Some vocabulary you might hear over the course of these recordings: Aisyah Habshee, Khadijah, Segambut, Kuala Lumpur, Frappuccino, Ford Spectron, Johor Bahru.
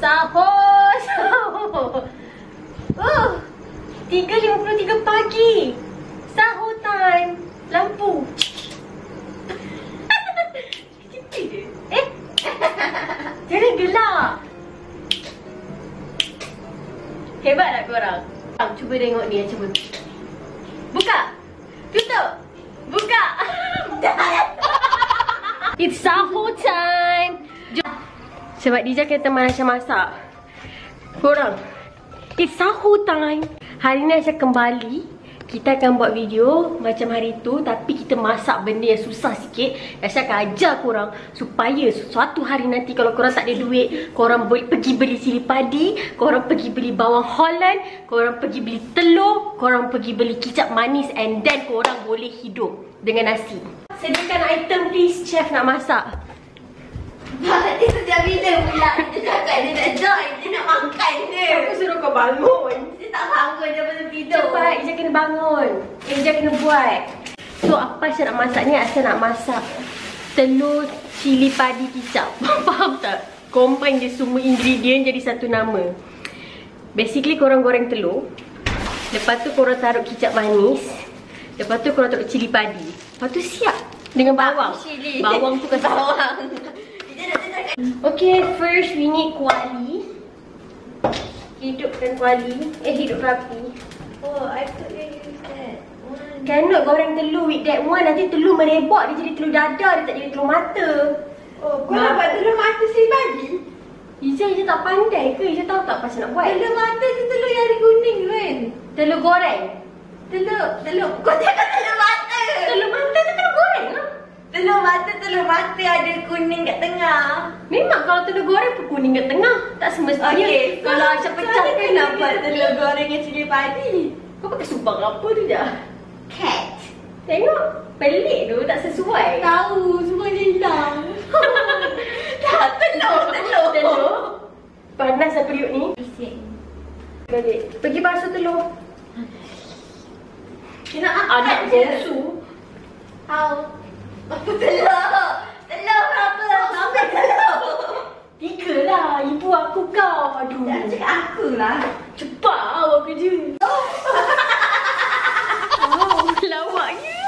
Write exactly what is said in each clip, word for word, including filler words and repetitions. Sahur, sahur. Oh, tiga lima puluh tiga pagi. Sahur time. Lampu. Eh, jangan gelak. Hebat tak korang? Cuba tengok ni, cuba. Buka. Tutup. Buka. It's sahur time. Sebab Khadijah kata teman Aisyah masak. Korang, it's sahur time. Hari ni Aisyah kembali. Kita akan buat video macam hari tu, tapi kita masak benda yang susah sikit. Aisyah akan ajar korang supaya suatu hari nanti kalau korang tak ada duit, korang boleh pergi beli cili padi, korang pergi beli bawang Holland, korang pergi beli telur, korang pergi beli kicap manis, and then korang boleh hidup dengan nasi. Sediakan item please, chef nak masak. Dia sejak bila pula kita cakap dia nak join, dia nak makan dia. Aku suruh kau bangun. Dia tak bangun daripada tidur. Cepat, dia kena bangun. Dia kena buat. So apa Aisyah nak masak ni? Aisyah nak masak telur cili padi kicap. Faham tak? Combine dia semua ingredient jadi satu nama. Basically korang goreng telur. Lepas tu korang taruh kicap manis. Lepas tu korang taruh cili padi. Lepas tu siap dengan bawang. Cili. Bawang tu kan bawang. Okay, first we need kuali. Hidupkan kuali. Eh, hidupkan api. Oh, I thought you use that one. Cannot goreng telur with that one. Nanti telur merebak, dia jadi telur dadar. Dia tak jadi telur mata. Oh, kau nak buat telur mata sini pagi? Ijah, Ijah tak pandai ke? Ijah tahu tak pasal nak buat? Telur mata tu telur yang ada kuning kan? Telur goreng? Telur, telur. Kau cakap telur mata. Telur mata tu telur goreng lah. Telur mata, telur mata ada kuning kat tengah. Memang kalau telur goreng pun kuning kat tengah. Tak semestinya. Okay, so, kalau Aisyah pecah so, kan nak buat telur goreng yang cili padi. Kau pakai subang apa tu dah? Cat. Tengok, pelik tu tak sesuai. Tahu, subang dia hilang. Tak, telur, telur. Telur. Panas lah periuk ni. Bisik. Balik. Pergi basuh telur. Dia nak angkat je. How? Apa telur? Telur berapa? Sampai telur? Tiga lah. Ibu aku kau. Aduh. Jangan cakap aku lah. Cepat awak kerja. Oh. Oh, lawaknya.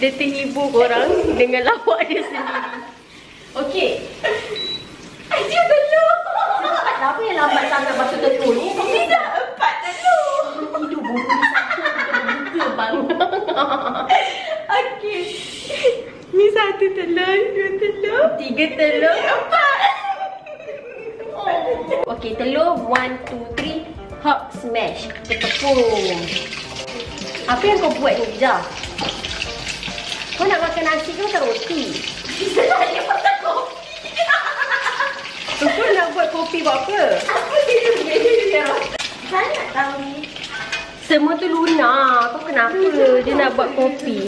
Dia terhibur korang dengan lawak dia sendiri. Okey. Aduh telur. Cepat lah apa yang lambat sangat basuh telur ni? Dia dah empat telur. Hidup bulu sakit. Muka bangang. Okey. Ni satu telur, dua telur, tiga telur, empat. Oh. Okey, telur one, two, three. Hop smash. Tepung. Apa yang kau buat ni, Jah? Kau nak makan nasi ke makan roti? Saya makan kopi. Kau nak buat kopi buat apa? Apa dia beda? Saya nak tahu ni. Semua tu Luna. Kau kenapa dia nak buat kopi?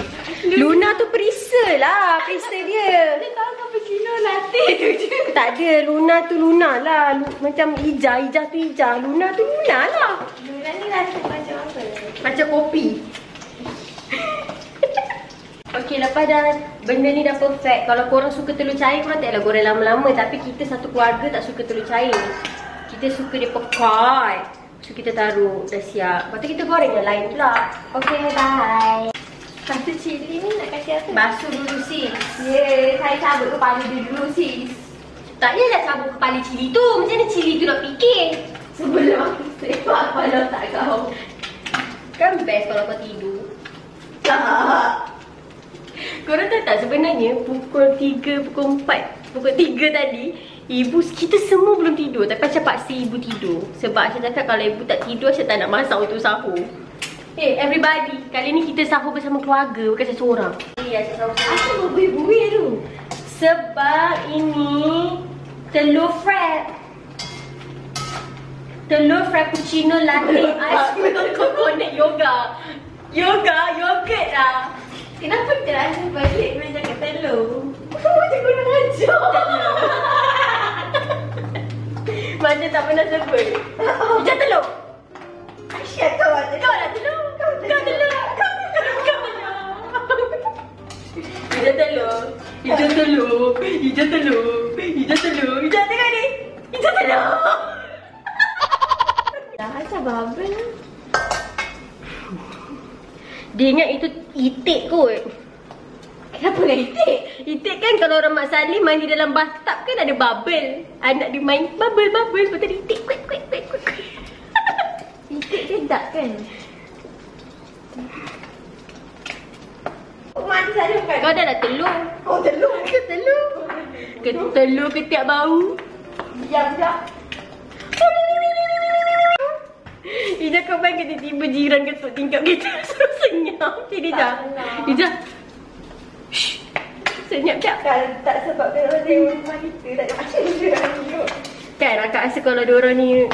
Luna tu perisa lah. Perisa dia. Dia tahu cappuccino latte tu je. Tak ada. Luna tu Luna lah. Macam Ijah. Ijah tu Ijah. Luna tu Luna lah. Luna ni rasa macam apa? Macam kopi. Okey, lepas dah benda ni dah perfect. Kalau korang suka telur cair, korang taklah goreng lama-lama. Tapi kita satu keluarga tak suka telur cair. Kita suka dia pekat. So kita taruh, dah siap. Lepas tu kita goreng yang lain pula. Okay, bye. Satu cili ni nak kasi apa? Basuh dulu sis. Yeah, saya cabut kepala dia dulu sis. Tak payah nak cabut kepala cili tu. Macam mana cili tu nak fikir? Sebelum aku sepak kepala otak kau. Kan best kalau kau tidur. Tak. Korang tahu tak sebenarnya pukul tiga, pukul empat, pukul tiga tadi ibu, kita semua belum tidur. Tapi Aisyah paksa ibu tidur. Sebab Aisyah cakap kalau ibu tak tidur, Aisyah tak nak masak untuk sahur. Eh, hey, everybody, kali ni kita sahur bersama keluarga, bukan Aisyah seorang. Ya, Aisyah sahur. Aku berbuih-buih tu. Sebab ini telur frap. Telur frappuccino latte ice cream coconut yoga. Yoga, yogurt lah. Kenapa kita rasa balik macam kat telur? Kenapa macam kurang ajar? Macam tak pernah sebut. Macam telur. Aisyah kau ada. Kau nak telur. Kau telur. Kau telur. Kau telur. Hijau telur. Hijau telur. Hijau telur. Hijau telur. Hijau telur. Hijau telur. Macam mana? Dah asal bubble lah. Dia ingat itu itik kot. Kenapa dengan itik? Itik kan kalau orang Mak Salim mandi dalam bathtub kan ada bubble. Anak dia main bubble-bubble. Lepas tu dia itik. Kuit, kuit, kuit, kuit, kuit. Itik sedap kan? Kau dah lah telur. Oh telur. Ke telur. Ke telur ketiak bau. Diam-diam. Ijah kau main tiba-tiba jiran ketuk tingkap kita. Senyap. Jadi dah. Ijah. Shhh. Senyap tak? Tak sebab kalau dia rumah kita. Tak ada macam dia. Kan akak rasa kalau diorang ni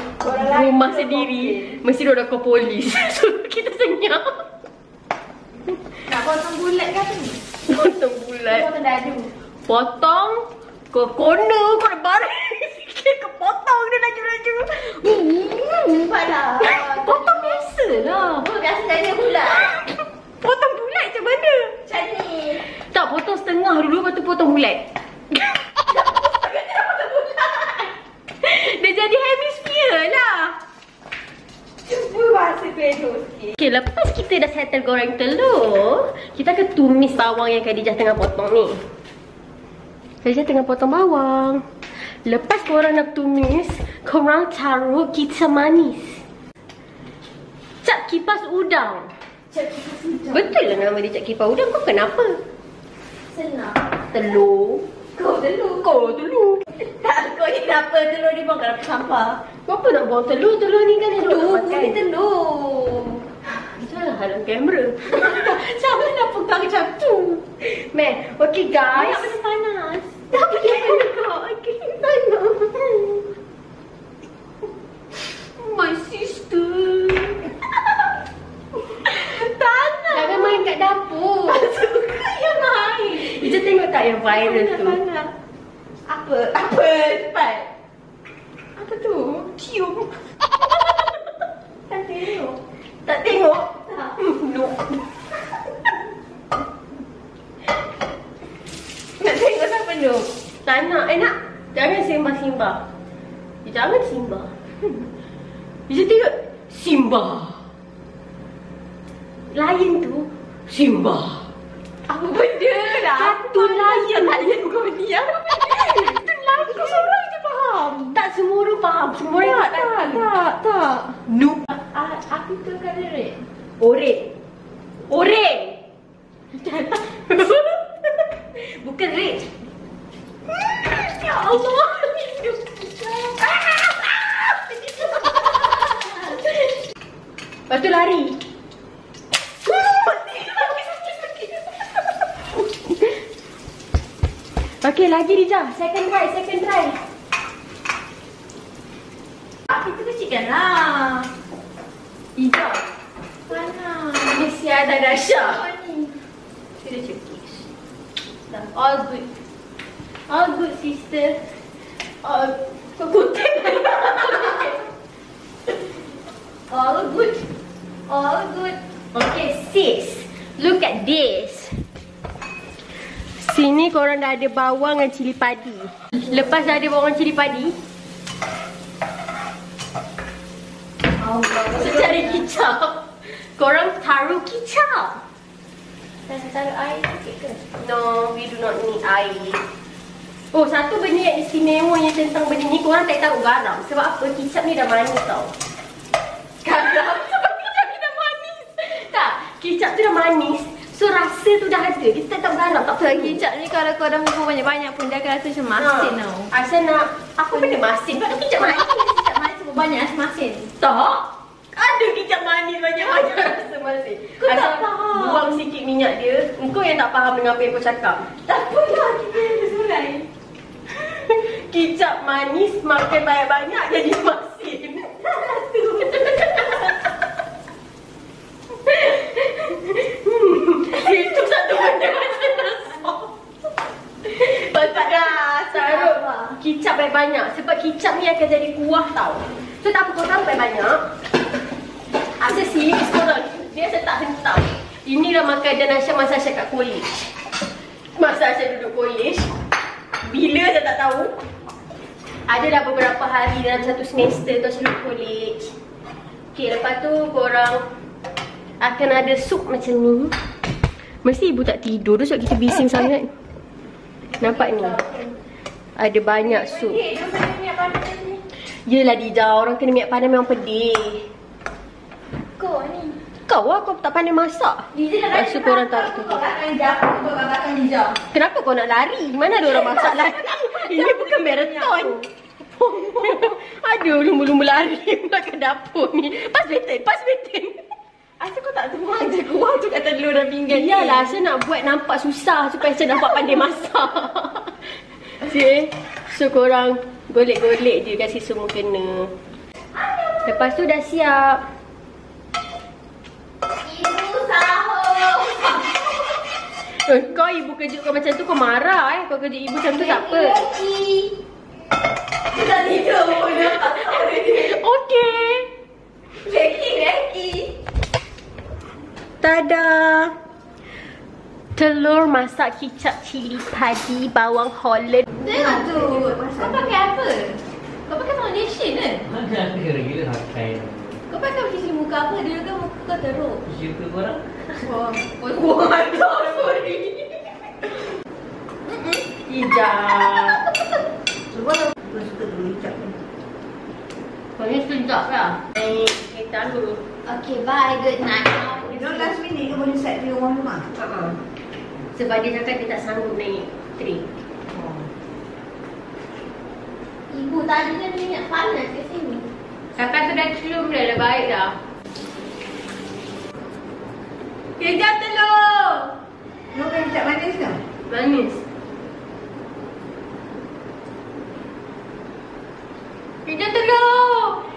rumah sendiri, mesti diorang kau polis. So kita senyap. Nak potong bulat kan tu? Potong bulat. Potong dadu. Potong ke corner kau nak baring sikit ke potong dia laju-laju. Nampak dah. Potong biasa lah. Biasa tak ada bulat. Potong bulat macam mana? Macam ni. Tak, potong setengah dulu lepas tu potong bulat. Dia jadi hemisphere lah. Cuba bahasa pedo sikit. Okay, lepas kita dah settle goreng telur, kita akan tumis bawang yang Khadijah tengah potong ni. Khadijah tengah potong bawang. Lepas korang nak tumis, korang taruh kicap manis. Cap kipas udang. Cap kipas udang. Betul lah nama dia cap kipas udang. Kau kenapa? Senang. Telur. Kau telur. Kau telur. Tak, kau ni kenapa telur ni buang kat dalam sampah? Kenapa nak buang telur? Telur ni kan telur. Telur ni telur. Salah dalam kamera. Siapa nak pegang macam tu? Man, okay guys. Tak boleh panas. Tak boleh kau. Okay, panas. My sister. Tak nak. Jangan main kat dapur. Tak suka yang main. Ija tengok tak yang viral tu? Apa? Apa? Cepat. Apa tu? Cium. Tak tengok. Tak tengok? Tak. No. Nak tengok siapa no? Tak nak. Eh nak? Jangan simbah-simbah. Jangan simbah. Bisa tengok. Simbah. Lain tu. Simbah. Apa benda lah? Satu layan. Layan bukan dia. Kau seorang je faham. Tak semua orang faham. Semua orang tak tak, tak tak tak. Noob. Aku tu kena red. Oren. Oren. Bukan red. Ya Allah. Lepas tu lari. Okey, lagi Rijah. Second try, second try. Kita kecilkanlah. Rijah. Mana? Ini siada Dasha. Oh ni. Kita cekis. All good. All good, sister. All good. All good. All good. Okay, sis. Look at this. Sini korang dah ada bawang dan cili padi. Lepas dah ada bawang cili padi, secara kicap, korang taruh kicap. Saya taruh air sikit ke? No, we do not need air. Oh, satu benda yang istimewa yang tentang benda ni, korang tak taruh garam. Sebab apa? Kicap ni dah manis tau. Garam? Sebab kicap ni dah manis. Tak, kicap tu dah manis. So rasa tu dah ada. Kita tak tahu garam tak perlu. Kicap ni kalau korang bubur banyak-banyak pun dia akan rasa macam masin ha. Tau. Aisyah nak apa benda masin? Bukan kicap manis. Kicap manis bubur banyak rasa masin. Tak. Ada kicap manis banyak-banyak rasa masin. Kau Aisyah tak faham. Buang sikit minyak dia. Kau yang tak faham dengan apa yang kau cakap. Tak apalah kita ada surai. Kicap manis makan banyak-banyak jadi masin. Tu. Itu satu benda macam nasok. Patutlah taruh kicap banyak-banyak. Sebab kicap ni akan jadi kuah tau. So tak apa kau taruh banyak. Asal serius korang. Dia asal tak hentam. Inilah makanan Aisyah masa Aisyah kat college. Masa Aisyah duduk college. Bila saya tak tahu. ada dah beberapa hari dalam satu semester tu seluk college. Okay, lepas tu korang akan ada sup macam ni. Mesti ibu tak tidur tu sebab kita bising sangat. Nampak ni? Ada banyak sup. Yelah Dija, orang kena minyak panas memang pedih. Kau ni. Kau lah, kau tak pandai masak. Dija dah rasa korang tak tahu. Kenapa kau nak lari? Mana ada orang masak lari? Ini bukan marathon. Aduh, lumba-lumba lari pula ke dapur ni. Pas beten, pas beten. Asal kau tak tuang je kuah tu kat telur dan pinggan. Iyalah, saya nak buat nampak susah supaya saya nampak pandai masak. Okay, so korang golek-golek je kasi semua kena. Lepas tu dah siap. Ibu sahur. Eh, kau ibu kejut kau macam tu kau marah eh. Kau kejut ibu macam tu tak apa. Kita tidur pun. Okay. Reki-reki. Tada! Telur masak kicap cili padi bawang Holland. Tengok tu. Kau pakai apa? Kau pakai foundation ke? Macam aku gila pakai. Kau pakai cuci muka apa? Dulu kan muka kau teruk. Cuci muka korang? Wah, wah, wah, sorry. Hijab. Cuba lah. Kau suka dulu hijab ni. Kau ni sedap lah. Eh, kita dulu. Okay, bye. Good night. No, last minute dia boleh set dia orang rumah. Uh-huh. Sebab dia cakap dia tak sanggup naik train. Oh. Ibu tadi kan minyak panas ke sini. Kakak tu dah cium dah, dah baik dah. Kejar telur! Lu kan tak manis ke? Manis. Kejar telur!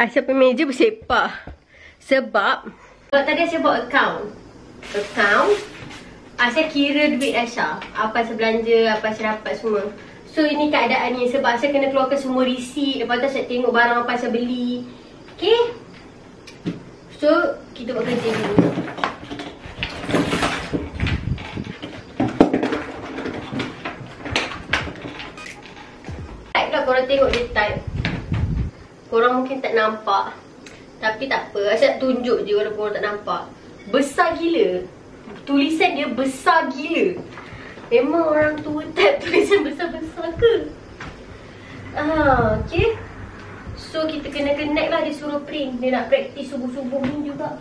Aisyah punya meja bersepah. Sebab Sebab tadi Aisyah buat account Account Aisyah kira duit Aisyah, apa Aisyah belanja, apa Aisyah dapat semua. So ini keadaannya. Sebab Aisyah kena keluarkan semua receipt. Lepas tu Aisyah tengok barang apa Aisyah beli. Okay. So kita buat kerja dulu. Type lah, korang tengok dia type. Korang mungkin tak nampak. Tapi tak apa. Aisyah tunjuk je walaupun korang tak nampak. Besar gila. Tulisan dia besar gila. Memang orang tua type tulisan besar-besar ke? Ah, okay. So kita kena connect lah. Dia suruh print. Dia nak praktis subuh-subuh ni juga.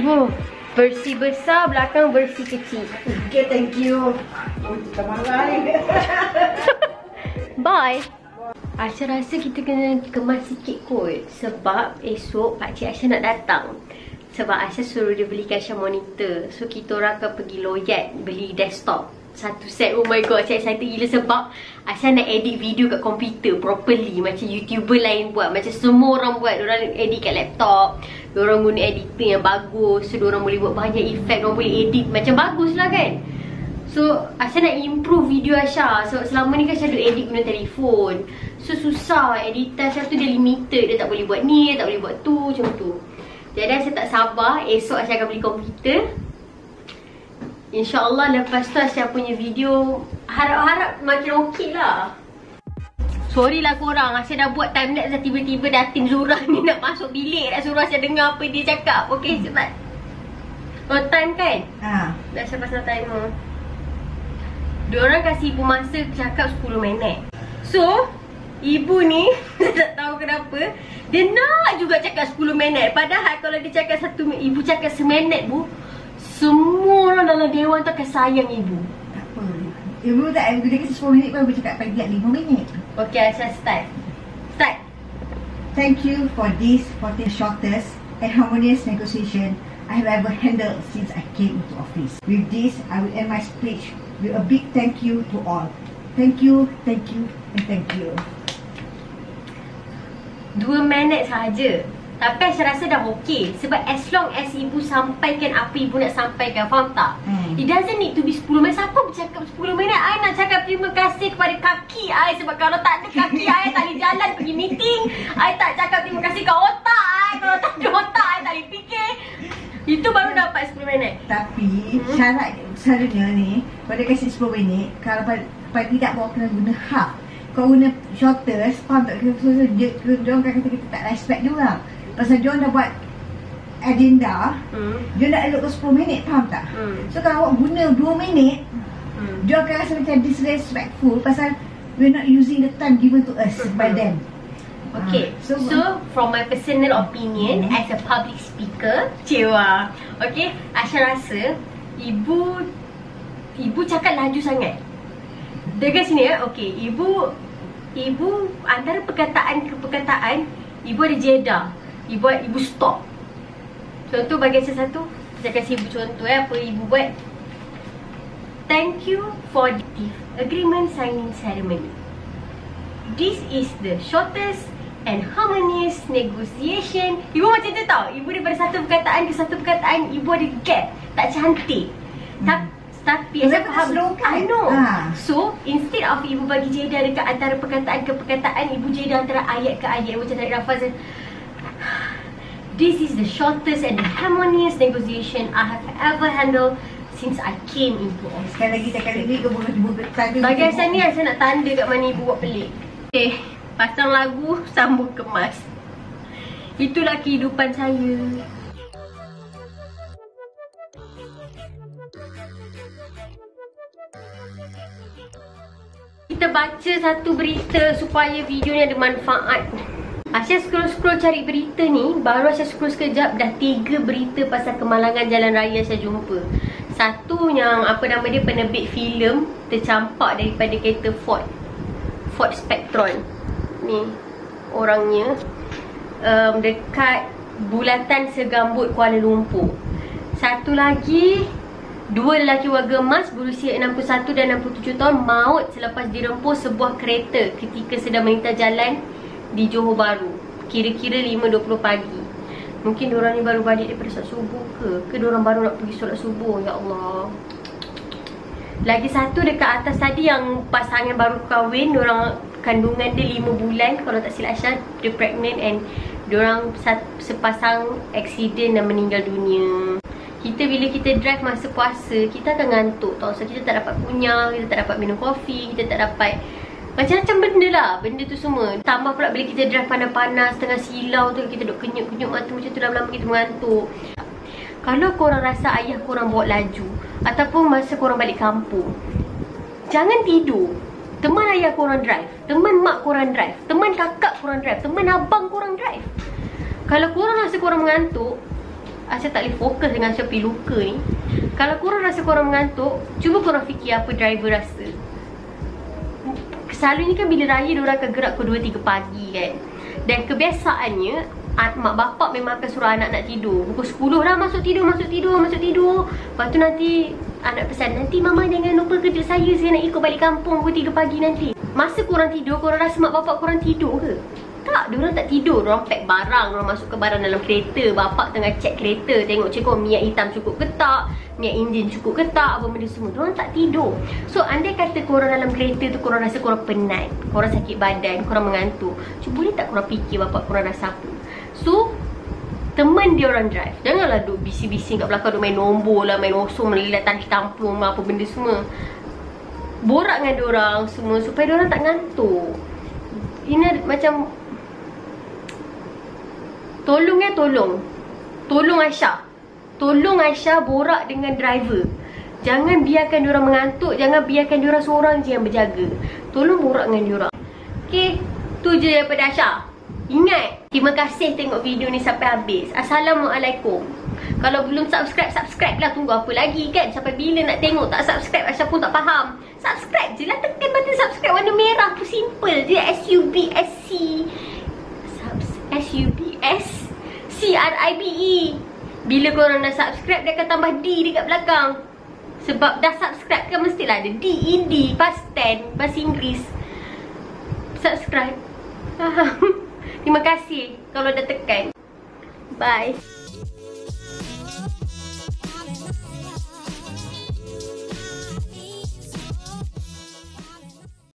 Wow. Versi besar, belakang versi kecil. Okay, thank you. Oh, tak marah ni. Bye. Aisyah rasa kita kena kemas sikit kot. Sebab esok pakcik Aisyah nak datang. Sebab Aisyah suruh dia belikan Aisyah monitor. So kita orang akan pergi Loyat beli desktop satu set. Oh my god, Aisyah excited gila sebab Aisyah nak edit video kat komputer properly. Macam YouTuber lain buat, macam semua orang buat. Diorang edit kat laptop, diorang guna editor yang bagus. So diorang boleh buat banyak effect, diorang boleh edit macam bagus lah kan. So, Aisyah nak improve video Aisyah. So, selama ni kan Aisyah duk edit guna telefon. So, susah. Editor Aisyah tu dia limited. Dia tak boleh buat ni, dia tak boleh buat tu, macam tu. Jadi, Aisyah tak sabar. Esok Aisyah akan beli komputer. InsyaAllah lepas tu Aisyah punya video harap-harap makin okey lah. Sorry lah korang, Aisyah dah buat timelapse dah, tiba-tiba dah tim Zura ni nak masuk bilik, dah suruh Aisyah dengar apa dia cakap. Okay cepat. No time kan? Haa. Dah Aisyah pasang timer. Diorang kasi ibu masa cakap sepuluh minit. So, ibu ni tak tahu kenapa dia nak juga cakap sepuluh minit. Padahal kalau dia cakap satu, ibu cakap seminit bu, semua orang dalam dewan tu akan sayang ibu. Tak apa. Ibu tak, ibu dia kasi sepuluh minit pun, ibu cakap pergi kat lima minit. Okay, Aisyah start. Start. Thank you for this fourteen shortest and harmonious negotiation I have ever handled since I came into office. With this, I will end my speech with a big thank you to all. Thank you, thank you, and thank you. Dua minit sahaja. Tapi saya rasa dah okey. Sebab as long as ibu sampaikan apa ibu nak sampaikan, faham tak? Hmm. It doesn't need to be sepuluh minit. Siapa bercakap sepuluh minit? I nak cakap terima kasih kepada kaki I. Sebab kalau tak ada kaki, I tak boleh jalan pergi meeting. I tak cakap terima kasih kat otak I. Kalau tak ada otak, I tak boleh fikir. Itu baru dapat sepuluh minit. Tapi hmm. syarat syaratnya ni, kalau dia kasi sepuluh minit, kalau pagi tak bawa kena guna hak. Kalau guna shortest, faham tak? Dia, dia, dia orang kata kita tak respect dia orang. Pasal dia orang dah buat agenda, hmm. dia nak elok ke sepuluh minit, faham tak? Hmm. So kalau awak guna dua minit, hmm. dia akan rasa macam disrespectful. Pasal we're not using the time given to us hmm. by them. Okay, so, so from my personal opinion mm-hmm. as a public speaker, cewa. Okay, Aisyah rasa ibu ibu cakap laju sangat. Dekat sini ya, okay, ibu ibu antara perkataan ke perkataan, ibu ada jeda, ibu ibu stop. Contoh bagi Aisyah satu, saya kasi ibu contoh eh, apa ibu buat. Thank you for the agreement signing ceremony. This is the shortest and harmonious negotiation. Ibu macam tu tau. Ibu daripada satu perkataan ke satu perkataan, ibu ada gap. Tak cantik. Hmm. Ta tapi saya faham. I know. Ha. So, instead of ibu bagi jeda dekat antara perkataan ke perkataan, ibu jeda antara ayat ke ayat. Macam dari Rafaz. This is the shortest and harmonious negotiation I have ever handled since I came into office. Sekali lagi, sekali lagi, kebuk-kebuk tanda. Bagi Aisyah ni, Aisyah nak tanda kat mana ibu buat pelik. Okay, pasang lagu, sambung kemas. Itulah kehidupan saya. Kita baca satu berita supaya video ni ada manfaat. Aisyah scroll-scroll cari berita ni, baru Aisyah scroll sekejap, dah tiga berita pasal kemalangan jalan raya Aisyah jumpa. Satu yang apa nama dia, penerbit filem tercampak daripada kereta Ford Ford Spectron. Ni orangnya um, dekat bulatan Segambut, Kuala Lumpur. Satu lagi, dua lelaki warga emas berusia enam puluh satu dan enam puluh tujuh tahun maut selepas dirempuh sebuah kereta ketika sedang melintas jalan di Johor Bahru, kira-kira lima dua puluh pagi. Mungkin diorang ni baru balik daripada solat subuh ke, ke diorang baru nak pergi solat subuh. Ya Allah. Lagi satu dekat atas tadi yang pasangan baru kahwin, diorang kandungan dia lima bulan kalau tak silap Aisyah, dia pregnant and diorang sepasang aksiden dan meninggal dunia. Kita bila kita drive masa puasa, kita akan ngantuk tau. So kita tak dapat kunyah, kita tak dapat minum kopi, kita tak dapat macam-macam benda lah, benda tu semua. Tambah pula bila kita drive panas-panas, tengah silau tu, kita duduk kenyut-kenyut mata macam tu, lama-lama kita mengantuk. Kalau korang rasa ayah korang bawa laju ataupun masa korang balik kampung, jangan tidur. Teman ayah korang drive, teman mak korang drive, teman kakak korang drive, teman abang korang drive. Kalau korang rasa korang mengantuk, Aisyah tak boleh fokus dengan Aisyah pergi luka ni. Kalau korang rasa korang mengantuk, cuba korang fikir apa driver rasa. Selalunya kan bila raya diorang akan gerak ke dua tiga pagi kan. Dan kebiasaannya mak bapak memang akan suruh anak nak tidur pukul sepuluh dah, masuk tidur, masuk tidur, masuk tidur. Lepas tu nanti anak pesan, nanti mama jangan lupa kerja saya, saya nak ikut balik kampung pukul tiga pagi nanti. Masa korang tidur, korang rasa mak bapak korang tidur ke? Tak, diorang tak tidur. Diorang pack barang, diorang masukkan barang dalam kereta. Bapak tengah check kereta, tengok cikgu minyak hitam cukup ke tak, minyak enjin cukup ke tak, apa benda semua. Diorang tak tidur. So andai kata korang dalam kereta tu korang rasa korang penat, korang sakit badan, korang mengantuk, cuba boleh tak korang fikir bapak korang rasa apa? So teman dia orang drive. Janganlah duk bising-bising kat belakang, duk main nombor lah, main osong, melilat, tadi tampung lah, apa benda semua. Borak dengan dia orang semua supaya dia orang tak ngantuk. Ini macam tolong ya tolong. Tolong Aisyah. Tolong Aisyah borak dengan driver. Jangan biarkan dia orang mengantuk, jangan biarkan dia orang seorang je yang berjaga. Tolong borak dengan dia orang. Okey, tu je daripada Aisyah. Ingat, terima kasih tengok video ni sampai habis. Assalamualaikum. Kalau belum subscribe, subscribe lah. Tunggu apa lagi kan? Sampai bila nak tengok tak subscribe? Aisyah pun tak faham. Subscribe je lah, tekan button subscribe warna merah tu, simple je. S U B S C S U B S C R I B E. Bila korang dah subscribe, dia akan tambah D dekat belakang. Sebab dah subscribe kan mestilah ada D in D, past tense, past Inggeris. Subscribe. Terima kasih kalau dah tekan. Bye.